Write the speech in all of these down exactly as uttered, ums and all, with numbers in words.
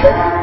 Wow.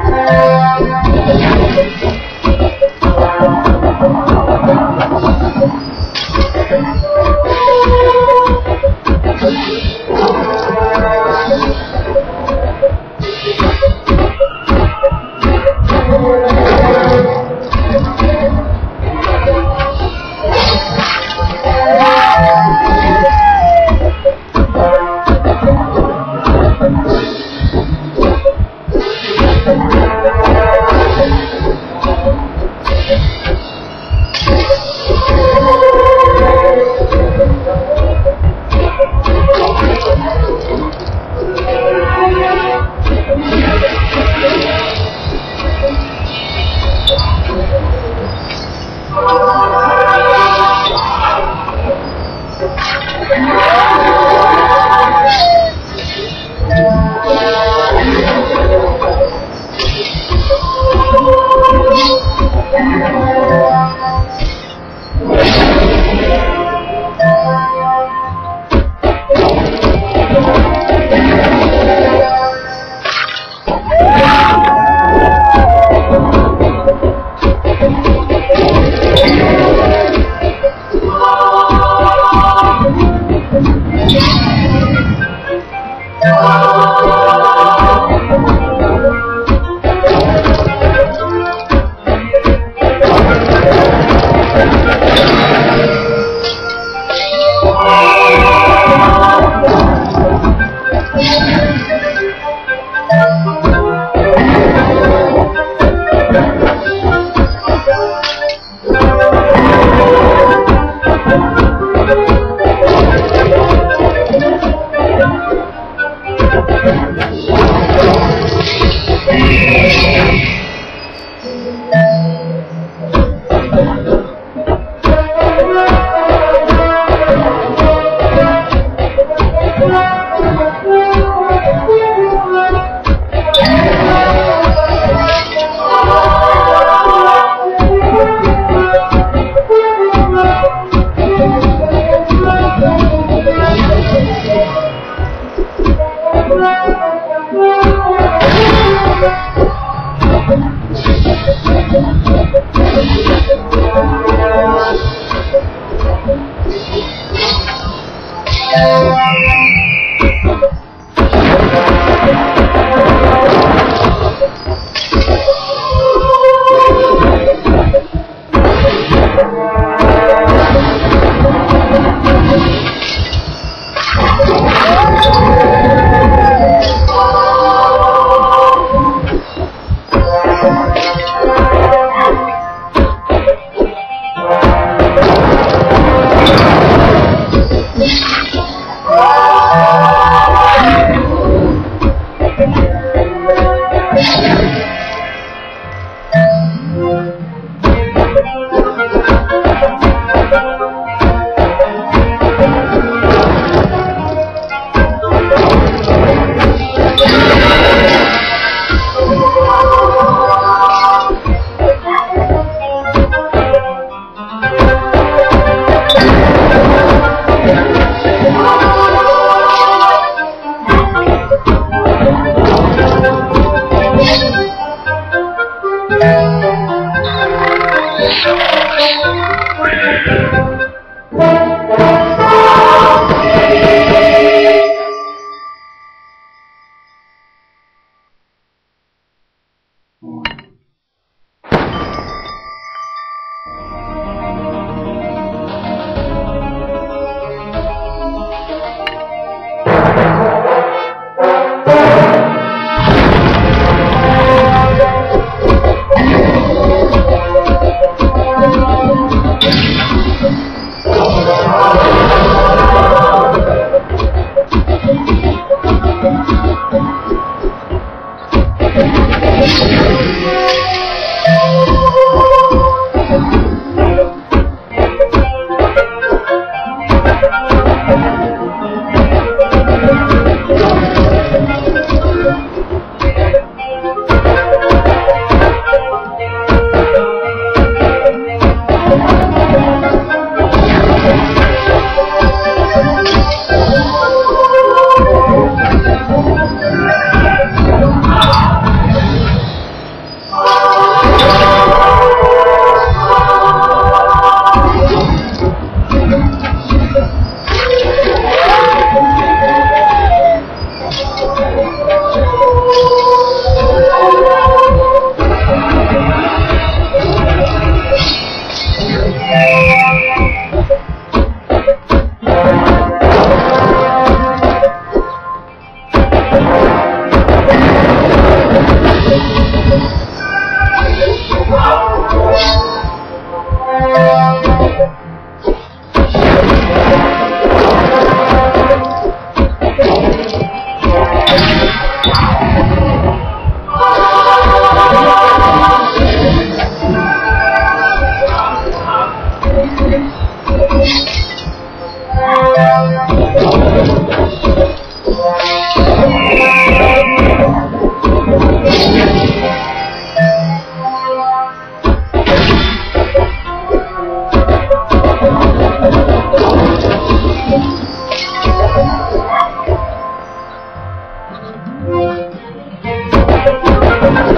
Thank you.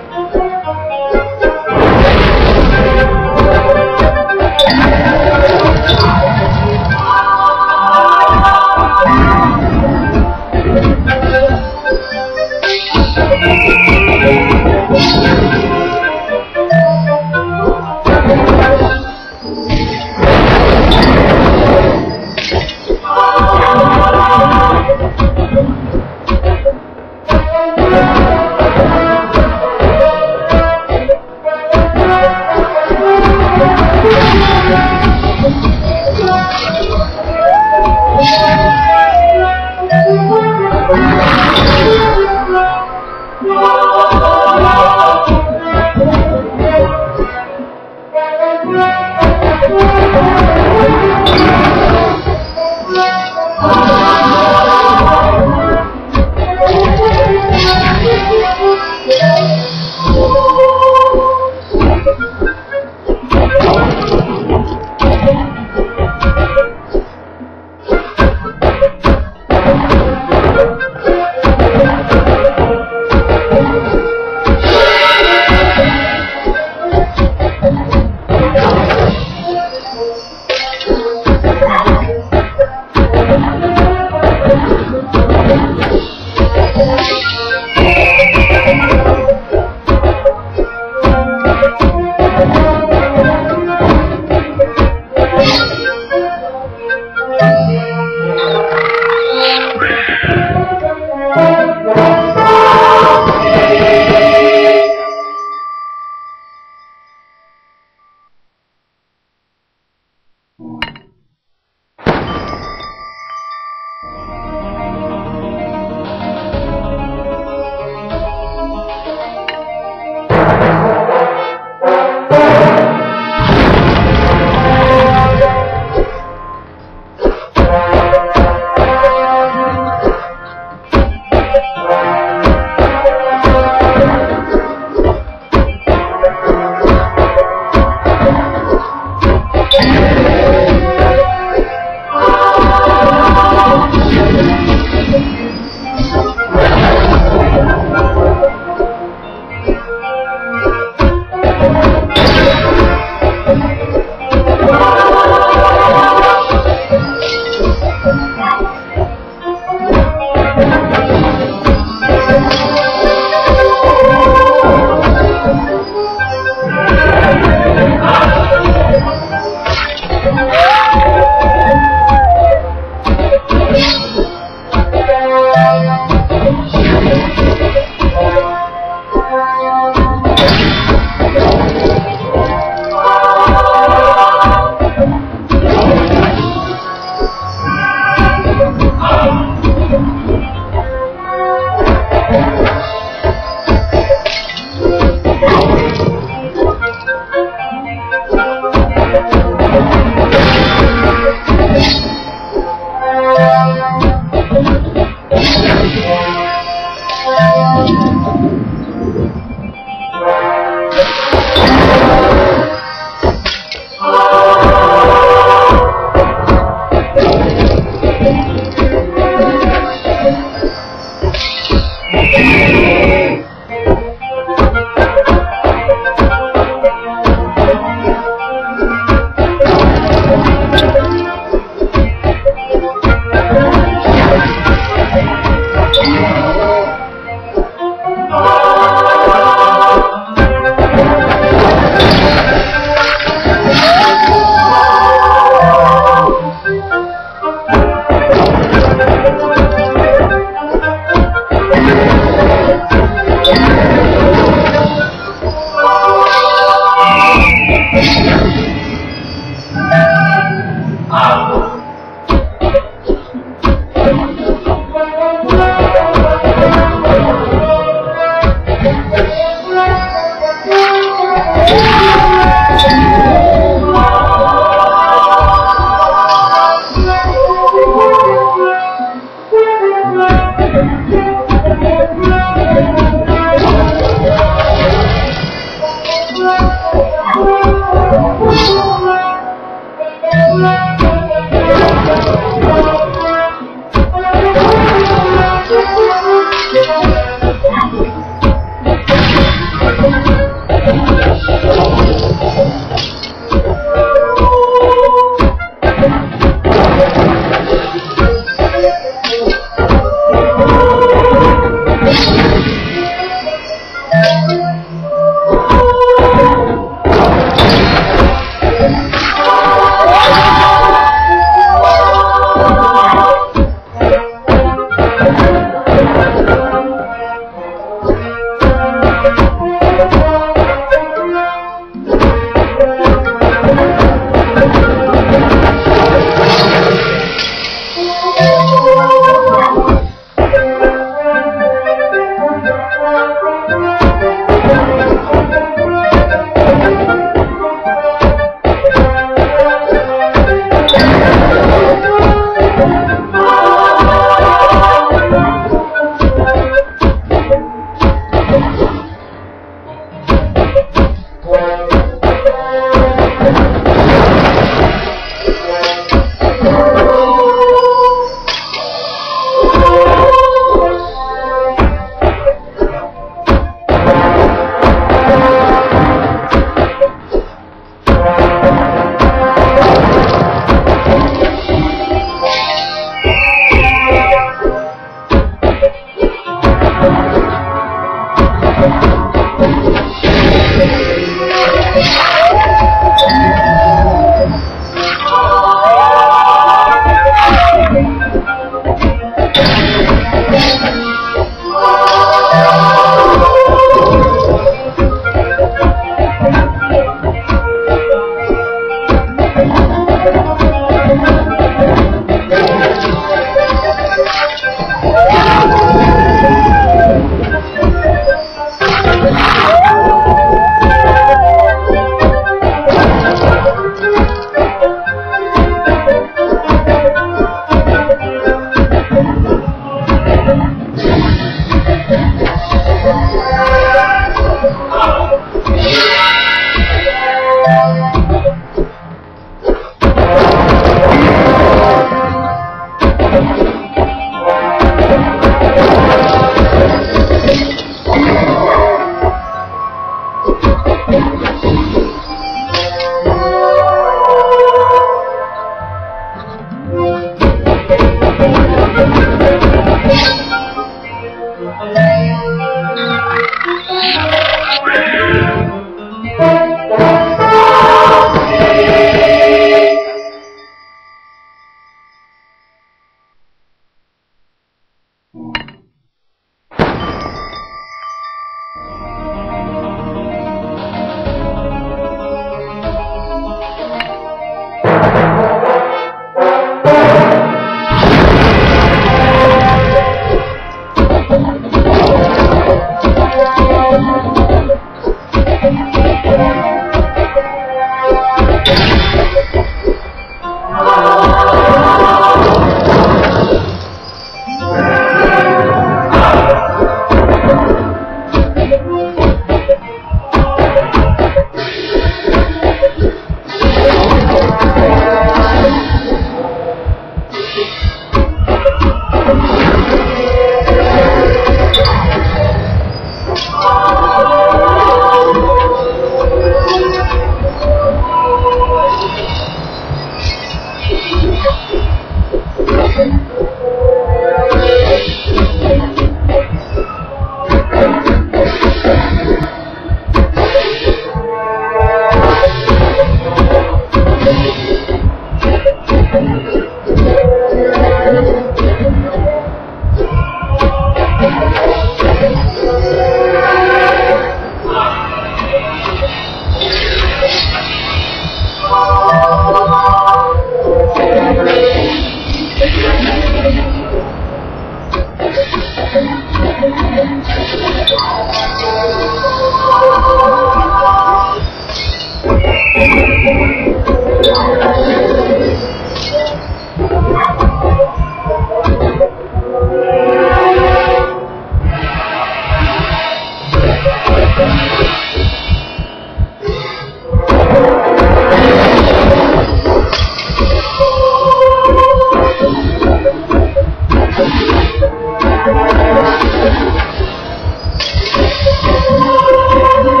Oh,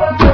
Thank you.